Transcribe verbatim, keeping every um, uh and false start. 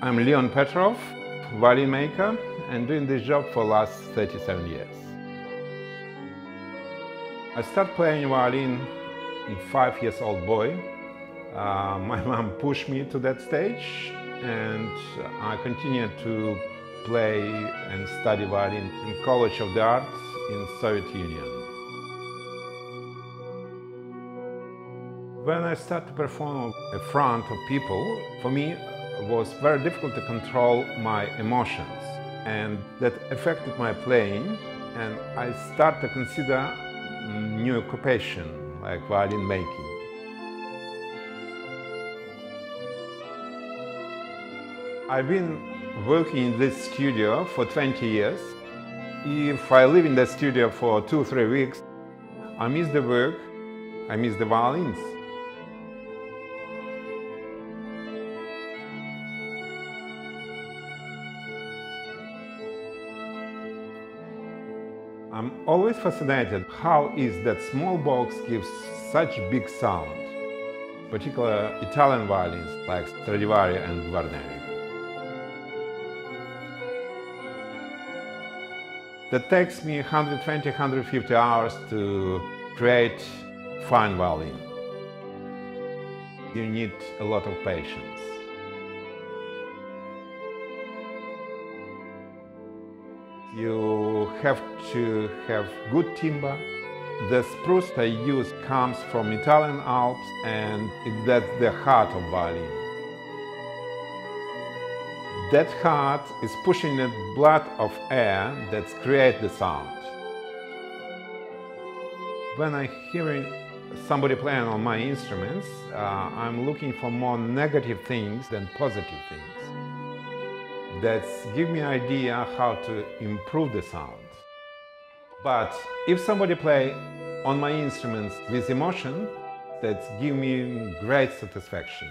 I'm Leon Petroff, violin maker, and doing this job for the last thirty-seven years. I started playing violin as a five-year-old boy. Uh, my mom pushed me to that stage, and I continued to play and study violin in College of the Arts in Soviet Union. When I started to perform in front of people, for me, it was very difficult to control my emotions, and that affected my playing, and I started to consider new occupation, like violin making. I've been working in this studio for twenty years. If I live in the studio for two or three weeks, I miss the work, I miss the violins. I'm always fascinated how is that small box gives such big sound, particularly Italian violins like Stradivari and Guarneri. That takes me one hundred twenty to one hundred fifty hours to create fine violin. You need a lot of patience. You have to have good timber. The spruce I use comes from Italian Alps, and that's the heart of violin. That heart is pushing the blood of air that creates the sound. When I hear somebody playing on my instruments, uh, I'm looking for more negative things than positive things. That's give me an idea how to improve the sound. But if somebody play on my instruments with emotion, that's give me great satisfaction.